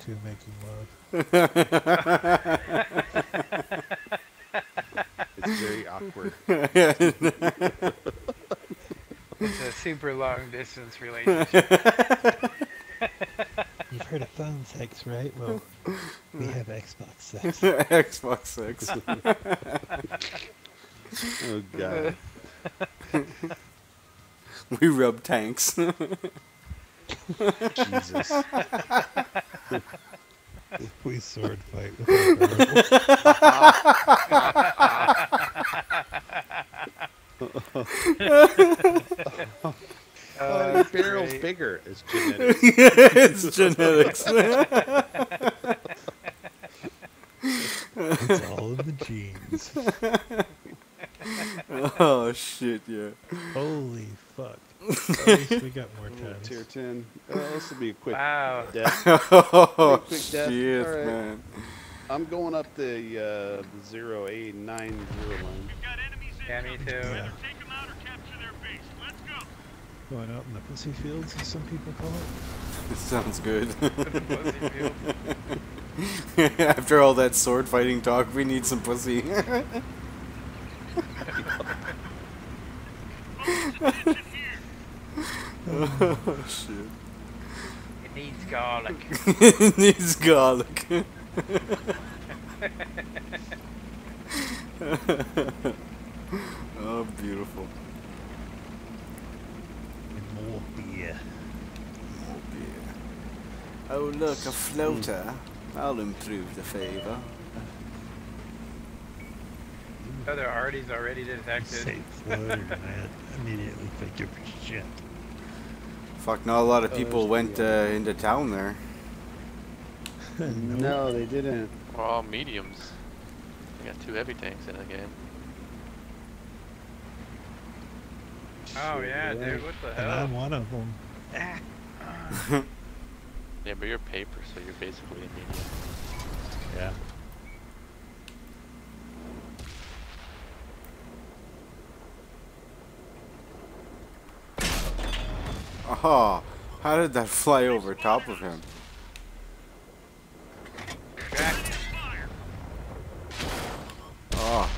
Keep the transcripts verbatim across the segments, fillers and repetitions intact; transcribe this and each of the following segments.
two making love. It's very awkward. It's a super long distance relationship. You've heard of phone sex, right? Well, we have Xbox sex. Xbox sex. Oh, God. We rub tanks. Jesus. We sword fight with our Uh, Barrel's right. Bigger. It's genetics. Yeah, it's genetics. It's all in the genes. Oh, shit, yeah. Holy fuck. At least we got more time. Tier ten. Oh, this will be a quick wow. death. Oh, quick death. Shit, right. Man. I'm going up the uh, zero eight nine zero line. Yeah, me too. Yeah. Going out in the pussy fields, as some people call it. This sounds good. After all that sword fighting talk, we need some pussy. Oh, shit. It needs garlic. It needs garlic. Oh, beautiful. More beer. More beer. Oh, look, a floater. I'll improve the favor. Other arties already detected. Say floater, man. Immediately think of shit. Fuck, not a lot of people oh, went uh, into town there. No. No, they didn't. We're all mediums. We got two heavy tanks in the game. Oh yeah, dude, what the hell? I'm one of them. Yeah, but you're paper, so you're basically a medium. Yeah. Aha! Oh, how did that fly over top of him? Oh.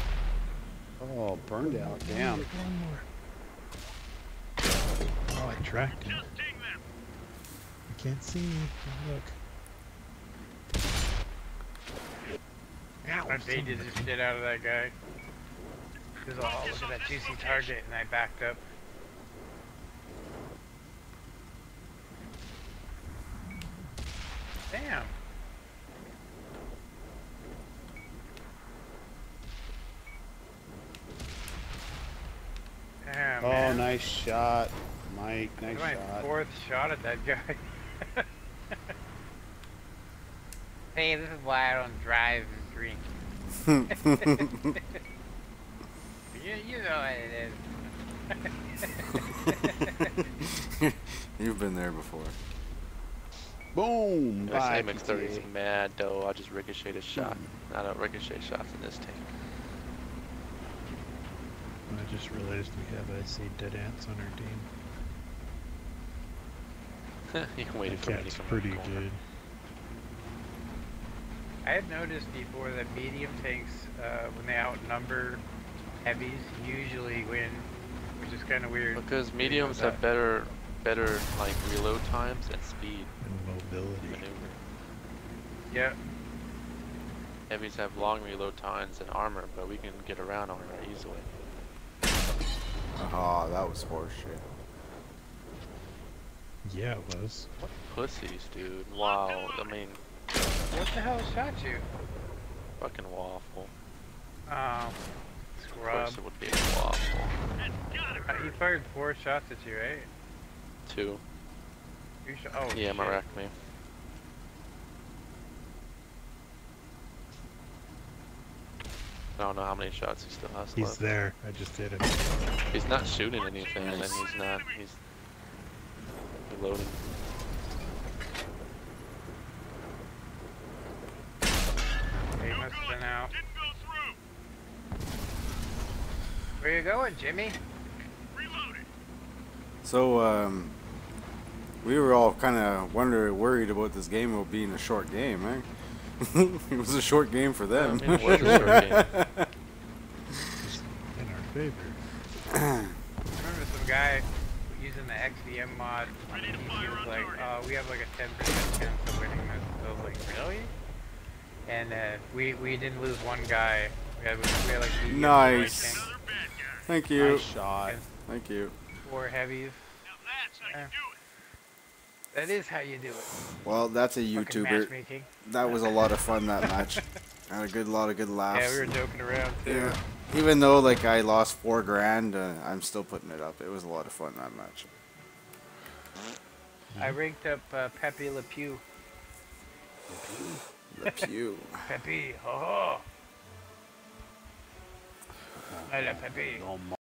Oh, burned out. Damn. Oh, I tracked him. I can't see. Look. I baited the shit out of that guy. Because oh, look at that juicy target, and I backed up. Damn. Damn, oh, man. Nice shot. Mike, nice shot. My fourth shot at that guy. Hey, this is why I don't drive and drink. you, you know what it is. You've been there before. Boom! This M X thirty is mad though. I just ricocheted a shot. Mm. I don't ricochet shots in this tank. I just realized we have I C dead ants on our team. You can wait for me to come pretty good. I had noticed before that medium tanks, uh, when they outnumber heavies, usually win, which is kind of weird. Because mediums have better, better like reload times and speed and mobility. Maneuver. Yeah. Heavies have long reload times and armor, but we can get around armor easily. Oh, that was horseshit. Yeah, it was. What pussies, dude. Wow, I mean... What the hell shot you? Fucking waffle. Um, scrub. Of course it would be a waffle. Uh, he fired four shots at you, right? Two. Two shots? Oh, yeah, my rack me. I don't know how many shots he still has left. He's there. I just did it. He's not shooting anything, and then he's not... He's loading. He must have been out. Where you going, Jimmy? Reloading. So, um, we were all kind of wondering, worried about this game will being a short game, right? It was a short game for them. Yeah, I mean, it was a short game. Just in our favor. I remember some guy using the X V M mod. And he was like, oh, we have like a ten percent chance of winning this. So I was like, really? And uh, we we didn't lose one guy. We had, we had like medium. Nice. Right. Thank you. Nice shot. Thank you. Four heavies. Now that's how uh, you do it. That is how you do it. Well, that's a YouTuber. That was a lot of fun, that match. I had a good lot of good laughs. Yeah, we were joking around too. Yeah. Even though like I lost four grand, uh, I'm still putting it up. It was a lot of fun, that match. I ranked up uh, Pepe Le Pew. Le Pew. Pepe, ho ho. I love Pepe.